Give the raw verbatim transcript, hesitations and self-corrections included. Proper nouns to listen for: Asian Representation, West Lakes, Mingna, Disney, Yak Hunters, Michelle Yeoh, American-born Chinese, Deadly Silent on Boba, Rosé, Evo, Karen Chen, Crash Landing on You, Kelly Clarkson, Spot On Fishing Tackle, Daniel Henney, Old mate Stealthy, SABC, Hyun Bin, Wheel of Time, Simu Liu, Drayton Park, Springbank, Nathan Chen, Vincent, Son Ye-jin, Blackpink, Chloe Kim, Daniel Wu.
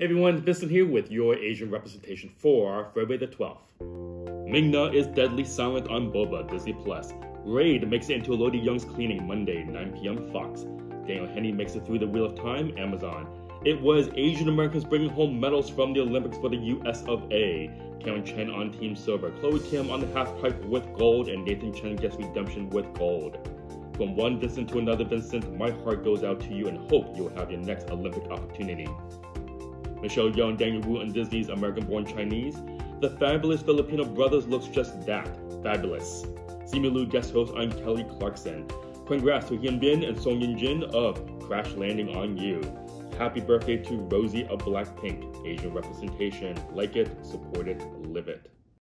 Hey everyone, Vincent here with your Asian representation for February the twelfth. Mingna is Deadly Silent on Boba, Disney Plus. Raid makes it into Elodie Young's Cleaning, Monday, nine p m Fox. Daniel Henney makes it through the Wheel of Time, Amazon. It was Asian Americans bringing home medals from the Olympics for the U S of A. Karen Chen on Team Silver, Chloe Kim on the half-pipe with gold, and Nathan Chen gets redemption with gold. From one Vincent to another Vincent, my heart goes out to you and hope you'll have your next Olympic opportunity. Michelle Yeoh and Daniel Wu in Disney's American-Born Chinese. The fabulous Filipino brothers looks just that, fabulous. Simu Liu guest host on Kelly Clarkson. Congrats to Hyun Bin and Son Ye-jin of Crash Landing on You. Happy birthday to Rosé of Blackpink. Asian representation. Like it, support it, live it.